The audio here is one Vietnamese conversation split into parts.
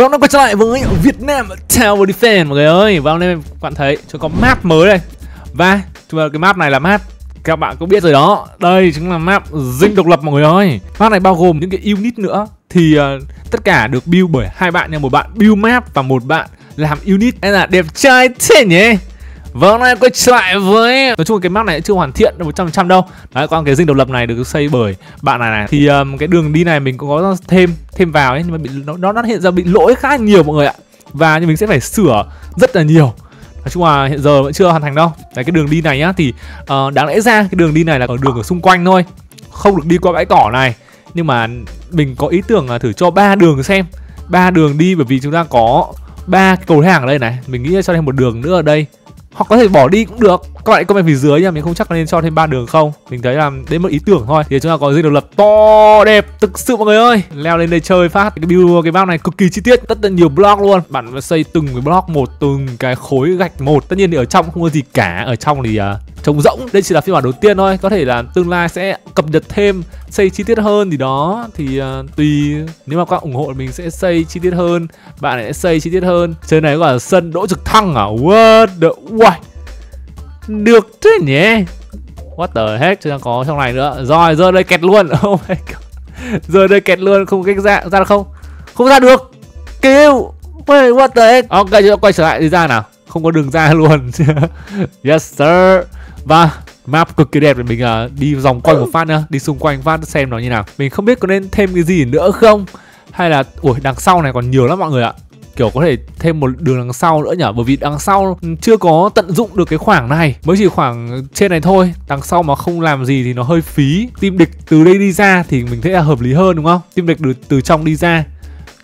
Và hôm nay quay trở lại với Việt Nam Tower Defense mọi người ơi. Và hôm nay các bạn thấy chúng có map mới đây. Và chúng ta cái map này là map các bạn cũng biết rồi đó. Đây chính là map Dinh Độc Lập mọi người ơi. Map này bao gồm những cái unit nữa. Thì tất cả được build bởi hai bạn nha. Một bạn build map và một bạn làm unit. Nên là đẹp trai thế nhỉ. Và hôm nay quay trở lại với, nói chung là cái map này chưa hoàn thiện được 100% đâu. Đấy, còn cái Dinh Độc Lập này được xây bởi bạn này này. Thì cái đường đi này mình cũng có thêm vào ấy, nhưng mà nó hiện giờ bị lỗi khá nhiều mọi người ạ. Và mình sẽ phải sửa rất là nhiều. Nói chung là hiện giờ vẫn chưa hoàn thành đâu. Đấy, cái đường đi này nhá, thì đáng lẽ ra cái đường đi này là ở đường ở xung quanh thôi, không được đi qua bãi cỏ này. Nhưng mà mình có ý tưởng là thử cho 3 đường xem, 3 đường đi, bởi vì chúng ta có 3 cầu thang ở đây này. Mình nghĩ là cho thêm một đường nữa ở đây. Hoặc có thể bỏ đi cũng được. Các bạn comment phía dưới nha, mình không chắc nên cho thêm 3 đường không. Mình thấy là đến một ý tưởng thôi. Thì chúng ta có Dinh Độc Lập to đẹp thực sự mọi người ơi. Leo lên đây chơi phát. Cái build cái map này cực kỳ chi tiết, tất nhiên nhiều block luôn. Bạn xây từng cái block một, từng cái khối gạch một. Tất nhiên thì ở trong không có gì cả, ở trong thì trống rỗng. Đây chỉ là phiên bản đầu tiên thôi, có thể là tương lai sẽ cập nhật thêm, xây chi tiết hơn thì đó. Thì tùy, nếu mà các bạn ủng hộ mình sẽ xây chi tiết hơn, bạn sẽ xây chi tiết hơn. Chơi này gọi là sân đỗ trực thăng à? What the why? Được thế nhỉ. What the heck, chúng ta có trong này nữa. Rồi, rơi đây kẹt luôn. Oh my god. Rơi đây kẹt luôn, không cách ra được không? Không ra được. Kêu. What the heck. Ok, chúng ta quay trở lại đi ra nào. Không có đường ra luôn. Yes sir. Và map cực kỳ đẹp để mình đi vòng quanh một phát nữa, đi xung quanh phát xem nó như nào. Mình không biết có nên thêm cái gì nữa không, hay là ủi đằng sau này còn nhiều lắm mọi người ạ. Kiểu có thể thêm một đường đằng sau nữa nhở, bởi vì đằng sau chưa có tận dụng được cái khoảng này, mới chỉ khoảng trên này thôi. Đằng sau mà không làm gì thì nó hơi phí. Team địch từ đây đi ra thì mình thấy là hợp lý hơn đúng không? Team địch từ trong đi ra.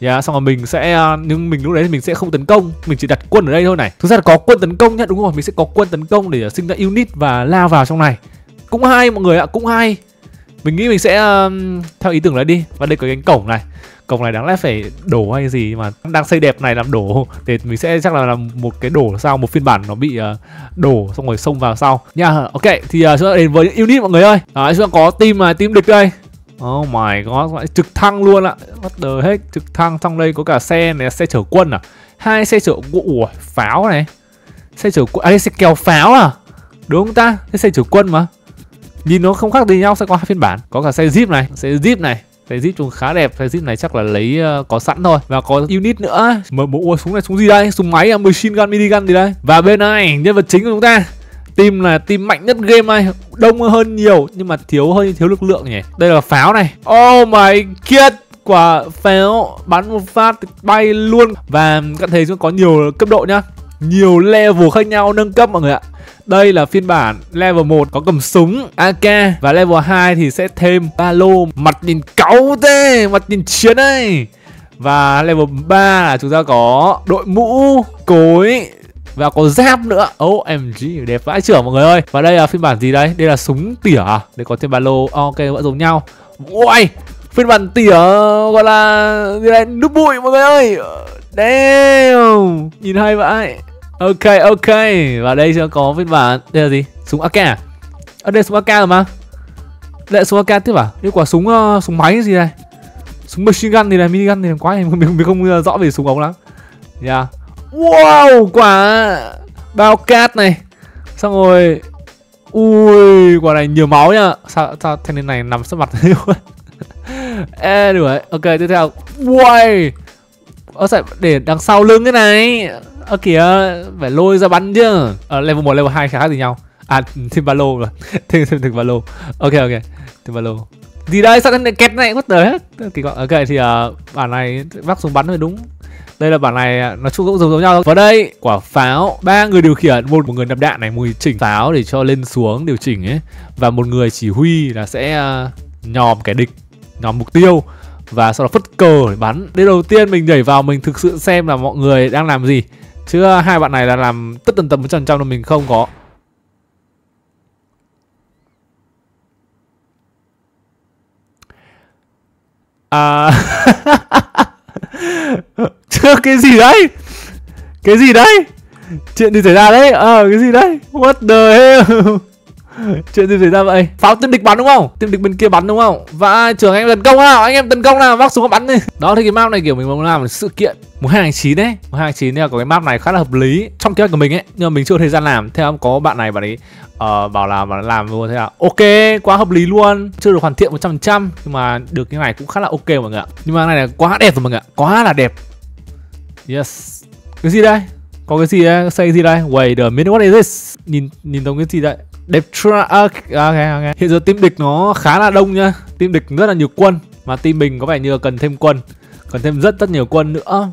Yeah, xong rồi mình sẽ, nhưng mình lúc đấy thì mình sẽ không tấn công, mình chỉ đặt quân ở đây thôi này. Thực ra là có quân tấn công nhá, đúng rồi, mình sẽ có quân tấn công để sinh ra unit và lao vào trong này. Cũng hay mọi người ạ, cũng hay. Mình nghĩ mình sẽ theo ý tưởng đấy đi. Và đây có cái cổng này. Cổng này đáng lẽ phải đổ hay gì mà đang xây đẹp này làm đổ. Thì mình sẽ chắc là làm một cái đổ sao, một phiên bản nó bị đổ xong rồi xông vào sau nha. Yeah, ok, thì chúng ta đến với những unit mọi người ơi. Đấy, chúng ta có team địch đây. Oh my god, trực thăng luôn ạ. What the heck, trực thăng, trong đây có cả xe này, xe chở quân à, 2 xe chở ủa, pháo này, xe chở quân, à, xe kéo pháo à, đúng không ta? Cái xe chở quân mà nhìn nó không khác gì nhau, sẽ có 2 phiên bản. Có cả xe jeep này, xe jeep trông khá đẹp. Xe jeep này chắc là lấy có sẵn thôi. Và có unit nữa. Mở bộ súng này, súng gì đây? Súng máy à, machine gun, minigun gì đây? Và bên này nhân vật chính của chúng ta, team là team mạnh nhất game này, đông hơn nhiều nhưng mà thiếu lực lượng nhỉ. Đây là pháo này. Oh my god, quả pháo bắn một phát bay luôn. Và các thấy chúng có nhiều cấp độ nhá, nhiều level khác nhau nâng cấp mọi người ạ. Đây là phiên bản level 1 có cầm súng AK, và level 2 thì sẽ thêm ba lô, mặt nhìn cáu thế, mặt nhìn chiến đây. Và level 3 là chúng ta có đội mũ, cối và có giáp nữa. OMG, đẹp vãi chưởng mọi người ơi. Và đây là phiên bản gì đây? Đây là súng tỉa à? Đây có thêm ba lô. Ok, vẫn giống nhau. Ui, phiên bản tỉa gọi là gì đây? Núp bụi mọi người ơi. Damn, nhìn hay vãi. Ok, ok. Và đây sẽ có phiên bản, đây là gì? Súng AK à? Ở đây súng AK rồi mà. Đây là súng AK tiếp à? Đây quả súng máy gì đây? Súng machine gun thì này, minigun thì quá, mình không rõ về súng ống lắm. Yeah. Wow, quả bao cát này. Xong rồi. Ui, quả này nhiều máu nhá. Sao thanh niên này nằm sấp mặt thế. Ê, được rồi. Ok, tiếp theo. Ui, để đằng sau lưng cái này. Ơ kìa, phải lôi ra bắn chứ. Level 1, level 2 khá khác gì nhau. À, thêm ba lô rồi. Thêm ba lô. Ok, ok, thêm ba lô. Gì đây, sao lại kẹt này, what the heck. Kỳ gọi. Ok, thì bản này vác súng bắn rồi đúng. Đây là bản này, nói chung cũng giống nhau. Và đây, quả pháo, 3 người điều khiển, một người nạp đạn này, một người chỉnh pháo để cho lên xuống điều chỉnh ấy, và một người chỉ huy là sẽ nhòm kẻ địch, nhòm mục tiêu và sau đó phất cờ để bắn. Đây đầu tiên mình nhảy vào, mình thực sự xem là mọi người đang làm gì. Chứ hai bạn này là làm tất tần tầm 100% mình không có. À chưa, cái gì đấy? Cái gì đấy? Chuyện gì xảy ra đấy? Cái gì đấy? What the hell? Chuyện gì xảy ra vậy? Pháo tiêm địch bắn đúng không? Tiêm địch bên kia bắn đúng không? Và trưởng anh em tấn công nào, anh em tấn công nào, vác súng bắn đi. Đó thì cái map này kiểu mình muốn làm một sự kiện mùng 2/9 đấy, mùng 2/9 nên là có cái map này khá là hợp lý trong kế hoạch của mình ấy, nhưng mà mình chưa có thời gian làm. Theo có bạn ấy bảo là làm luôn, thế là ok, quá hợp lý luôn. Chưa được hoàn thiện 100% nhưng mà được cái này cũng khá là ok mọi người ạ. Nhưng mà cái này là quá đẹp rồi mọi người ạ, quá là đẹp. Yes. Cái gì đây? Có cái gì đây? Xây gì đây? Wait the minute, what is this? Nhìn giống cái gì đây? Đẹp tra. Ok. Hiện giờ team địch nó khá là đông nhá. Team địch rất là nhiều quân, mà team mình có vẻ như là cần thêm quân, cần thêm rất nhiều quân nữa.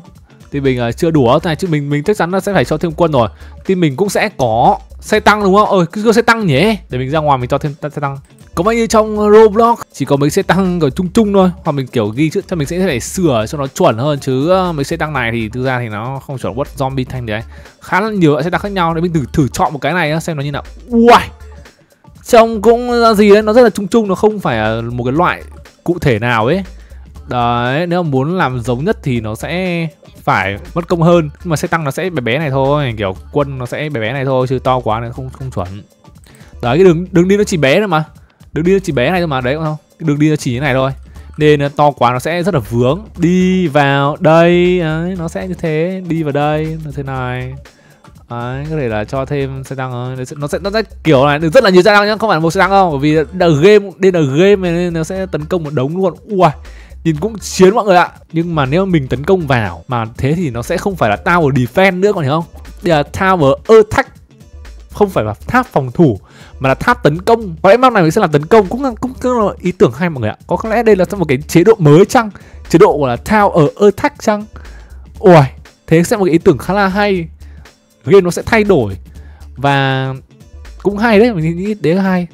Team mình chưa đủ hết này chứ, mình chắc chắn là sẽ phải cho thêm quân rồi. Team mình cũng sẽ có xe tăng đúng không? Ôi, cứ xe tăng nhỉ? Để mình ra ngoài mình cho thêm xe tăng. Có bao nhiêu trong Roblox chỉ có mấy xe tăng kiểu chung thôi, hoặc mình kiểu ghi chữ cho mình sẽ phải sửa cho nó chuẩn hơn, chứ mấy xe tăng này thì thực ra thì nó không chuẩn. What zombie thanh đấy, khá là nhiều loại xe tăng khác nhau. Để mình thử chọn một cái này xem nó như nào. Wow, trông cũng là gì đấy, nó rất là chung, nó không phải một cái loại cụ thể nào ấy. Đấy, nếu mà muốn làm giống nhất thì nó sẽ phải mất công hơn. Nhưng mà xe tăng nó sẽ bé này thôi, kiểu quân nó sẽ bé này thôi, chứ to quá nó không chuẩn. Đấy, cái đường đi nó chỉ bé thôi mà. Đường đi nó chỉ bé này thôi mà, đấy không? Đường đi nó chỉ như này thôi. Nên nó to quá nó sẽ rất là vướng. Đi vào đây, đấy, nó sẽ như thế, đi vào đây, nó thế này. Đấy, có thể là cho thêm xe tăng rồi. Nó sẽ kiểu này, rất là nhiều xe tăng nhá, không phải một xe tăng đâu, bởi vì đây là game nên nó sẽ tấn công một đống luôn. Ui, nhìn cũng chiến mọi người ạ. Nhưng mà nếu mình tấn công vào mà thế thì nó sẽ không phải là Tower Defense nữa, còn hiểu không? Đây là Tower Attack, không phải là tháp phòng thủ mà là tháp tấn công. Có lẽ map này mình sẽ làm tấn công, cũng là ý tưởng hay mọi người ạ. Có lẽ đây là một cái chế độ mới chăng? Chế độ gọi là Tower Attack chăng? Ui, thế sẽ một cái ý tưởng khá là hay. Game nó sẽ thay đổi và cũng hay đấy, mình nghĩ đấy là hay.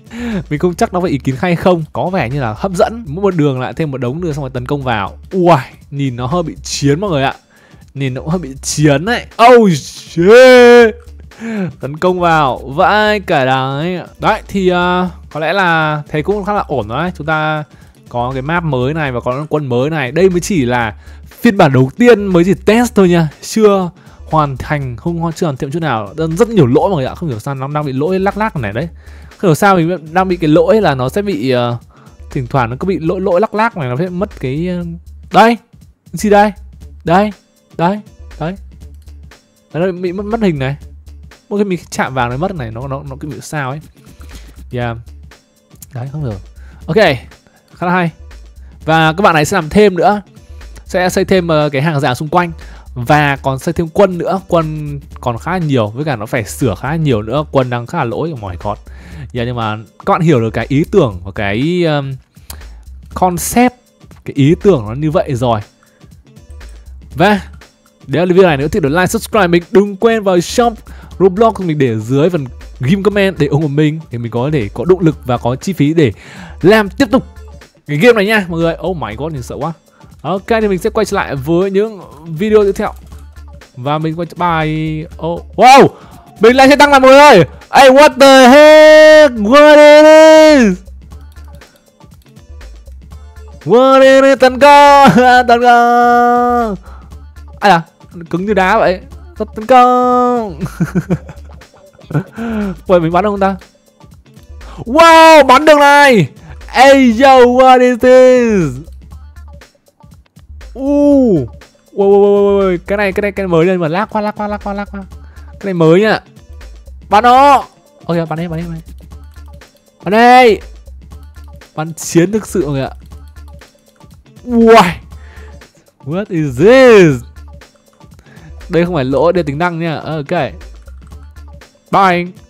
Mình không chắc nó phải ý kiến hay không, có vẻ như là hấp dẫn. Một đường lại thêm một đống nữa xong rồi tấn công vào. Ui, nhìn nó hơi bị chiến mọi người ạ, nhìn nó cũng hơi bị chiến đấy. Oh shit, tấn công vào vãi cả đấy. Đấy thì có lẽ là thấy cũng khá là ổn rồi đấy. Chúng ta có cái map mới này và có quân mới này. Đây mới chỉ là phiên bản đầu tiên, mới chỉ test thôi nha, chưa hoàn thành, chưa hoàn thiện chút nào. Rất nhiều lỗi mọi người ạ, không hiểu sao nó đang bị lỗi lắc này đấy. Không hiểu sao mình đang bị cái lỗi là nó sẽ bị thỉnh thoảng nó cứ bị lỗi lắc này, nó sẽ mất cái đây. Gì đây? Đấy, bị mất hình này. Mỗi cái mình chạm vào nó mất này, nó cứ bị sao ấy. Yeah. Đấy, không hiểu. Ok, khá là hay. Và các bạn này sẽ làm thêm nữa, sẽ xây thêm cái hàng rào xung quanh và còn xây thêm quân nữa. Quân còn khá nhiều, với cả nó phải sửa khá nhiều nữa, quân đang khá là lỗi mỏi cọt. Yeah, nhưng mà các bạn hiểu được cái ý tưởng và cái concept, cái ý tưởng nó như vậy rồi. Và nếu video này nữa thì đừng like, subscribe mình, đừng quên vào shop Roblox mình để dưới phần ghim comment để ủng hộ mình, để mình có thể có động lực và có chi phí để làm tiếp tục cái game này nha mọi người. Oh my god, nhìn sợ quá. Ok, thì mình sẽ quay trở lại với những video tiếp theo. Và mình quay bài... Oh, wow, mình lại xe tăng lại mọi người ơi. Hey, what the heck? What is it? Tấn công. Ai à, cứng như đá vậy. Tấn công. Ôi, mình bắn được không ta? Wow, bắn được này. Hey yo, what is this? Ui, cái này mới lên mà lag quá. Cái này mới nhá. Bắn nó. Ok, bắn đây. Bắn chiến thực sự mọi người ạ. Ui, what is this? Đây không phải lỗi, đây tính năng nha. Ok, bye.